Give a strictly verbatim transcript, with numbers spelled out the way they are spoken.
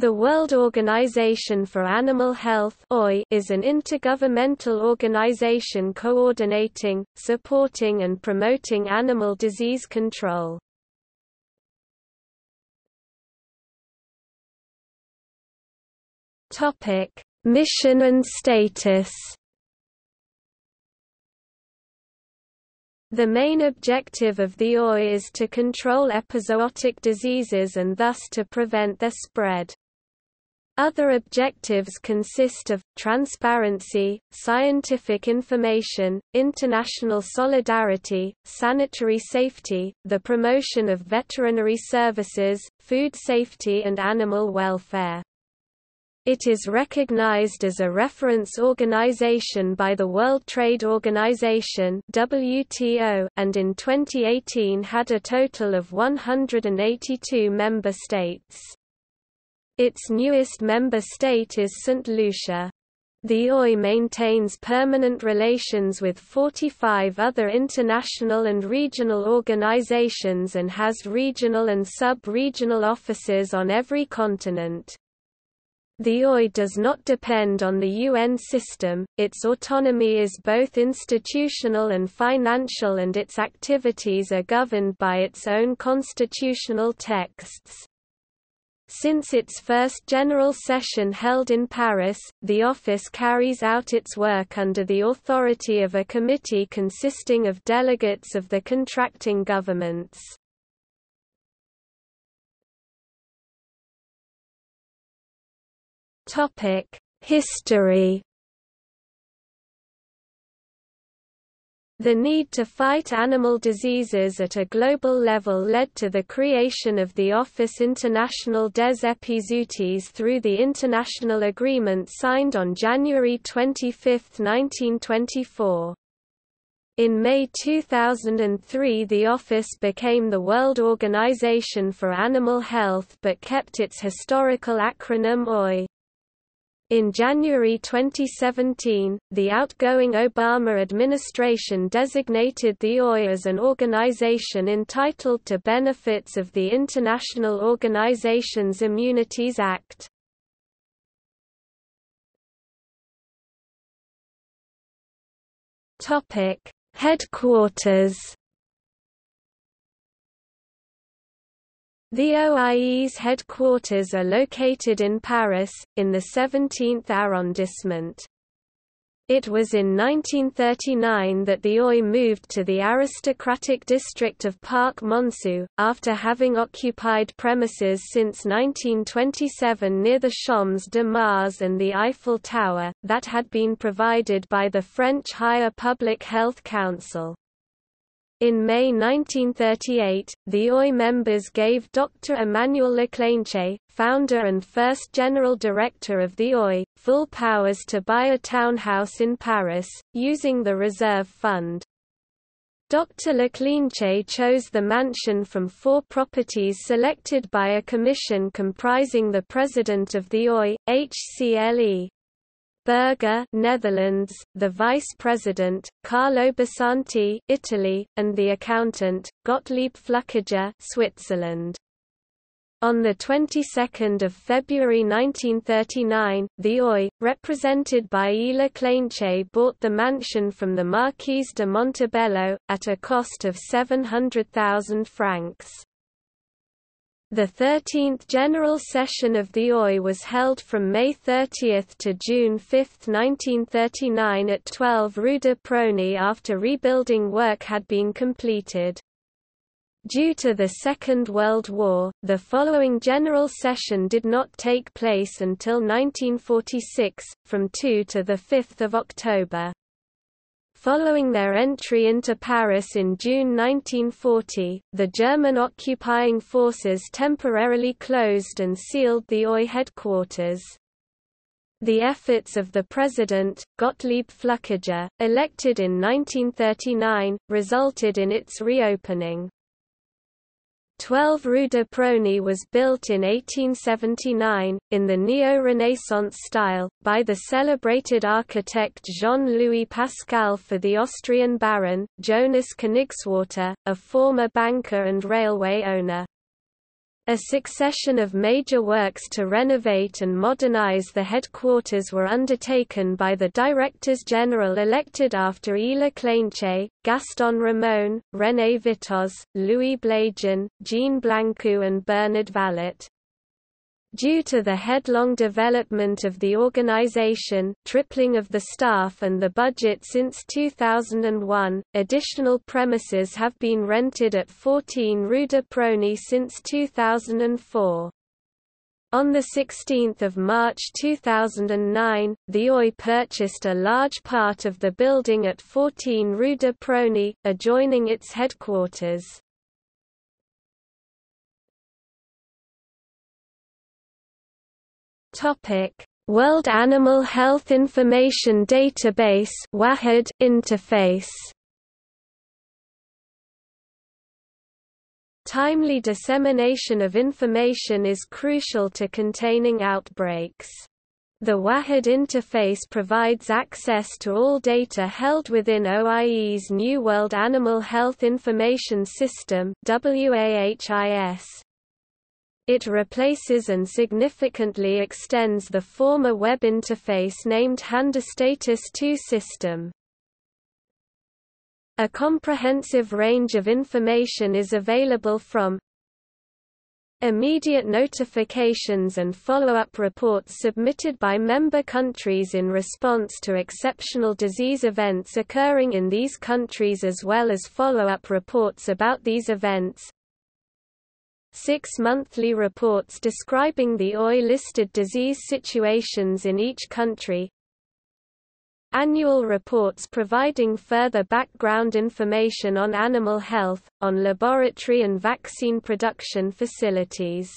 The World Organisation for Animal Health is an intergovernmental organization coordinating, supporting and promoting animal disease control. Mission and status. The main objective of the O I is to control epizootic diseases and thus to prevent their spread. Other objectives consist of transparency, scientific information, international solidarity, sanitary safety, the promotion of veterinary services, food safety, and animal welfare. It is recognized as a reference organization by the World Trade Organization (W T O) and in twenty eighteen had a total of one hundred eighty-two member states. Its newest member state is Saint Lucia. The O I maintains permanent relations with forty-five other international and regional organizations and has regional and sub-regional offices on every continent. The O I does not depend on the U N system, its autonomy is both institutional and financial, and its activities are governed by its own constitutional texts. Since its first general session held in Paris, the office carries out its work under the authority of a committee consisting of delegates of the contracting governments. History. The need to fight animal diseases at a global level led to the creation of the Office International des Épizooties through the international agreement signed on January twenty-fifth, nineteen twenty-four. In May two thousand three, the office became the World Organisation for Animal Health but kept its historical acronym O I. In January twenty seventeen, the outgoing Obama administration designated the O I as an organization entitled to benefits of the International Organizations Immunities Act. Topic: Headquarters. The O I E's headquarters are located in Paris, in the seventeenth arrondissement. It was in nineteen thirty-nine that the O I moved to the aristocratic district of Parc Monceau, after having occupied premises since nineteen twenty-seven near the Champs de Mars and the Eiffel Tower, that had been provided by the French Higher Public Health Council. In May nineteen thirty-eight, the O I members gave Doctor Emmanuel Leclainche, founder and first general director of the O I, full powers to buy a townhouse in Paris, using the reserve fund. Doctor Leclainche chose the mansion from four properties selected by a commission comprising the president of the O I, H C L E Berger, Netherlands, the Vice President, Carlo Bassanti, Italy, and the accountant, Gottlieb Flückiger, Switzerland. On the twenty-second of February nineteen thirty-nine, the O I, represented by Ila Kleinche, bought the mansion from the Marquise de Montebello, at a cost of seven hundred thousand francs. The thirteenth General Session of the O I was held from May thirtieth to June fifth, nineteen thirty-nine at twelve Rue de Prony after rebuilding work had been completed. Due to the Second World War, the following General Session did not take place until nineteen forty-six, from the second to the fifth of October. Following their entry into Paris in June nineteen forty, the German occupying forces temporarily closed and sealed the O I headquarters. The efforts of the president, Gottlieb Flückiger, elected in nineteen thirty-nine, resulted in its reopening. twelve Rue de Prony was built in eighteen seventy-nine, in the neo-Renaissance style, by the celebrated architect Jean-Louis Pascal for the Austrian baron, Jonas Knigswater, a former banker and railway owner. A succession of major works to renovate and modernize the headquarters were undertaken by the directors-general elected after Ila Kleinche, Gaston Ramon, René Vitoz, Louis Blajan, Jean Blancou and Bernard Vallat. Due to the headlong development of the organization, tripling of the staff and the budget since two thousand one, additional premises have been rented at fourteen Rue de Prony since two thousand four. On the sixteenth of March two thousand nine, the O I purchased a large part of the building at fourteen Rue de Prony, adjoining its headquarters. World Animal Health Information Database (WAHID) interface. Timely dissemination of information is crucial to containing outbreaks. The WAHID interface provides access to all data held within O I E's new World Animal Health Information System (W A H I S). It replaces and significantly extends the former web interface named Handa Status two system. A comprehensive range of information is available from immediate notifications and follow-up reports submitted by member countries in response to exceptional disease events occurring in these countries, as well as follow-up reports about these events. Six monthly reports describing the O I-listed disease situations in each country. Annual reports providing further background information on animal health, on laboratory and vaccine production facilities.